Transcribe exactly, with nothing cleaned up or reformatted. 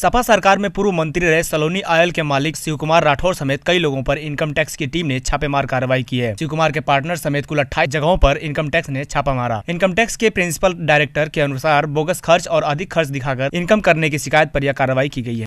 सपा सरकार में पूर्व मंत्री रहे सलोनी आयल के मालिक शिवकुमार राठौर समेत कई लोगों पर इनकम टैक्स की टीम ने छापेमार कार्रवाई की है। शिवकुमार के पार्टनर समेत कुल अट्ठाईस जगहों पर इनकम टैक्स ने छापा मारा। इनकम टैक्स के प्रिंसिपल डायरेक्टर के अनुसार बोगस खर्च और अधिक खर्च दिखाकर इनकम करने की शिकायत पर यह कार्रवाई की गई है।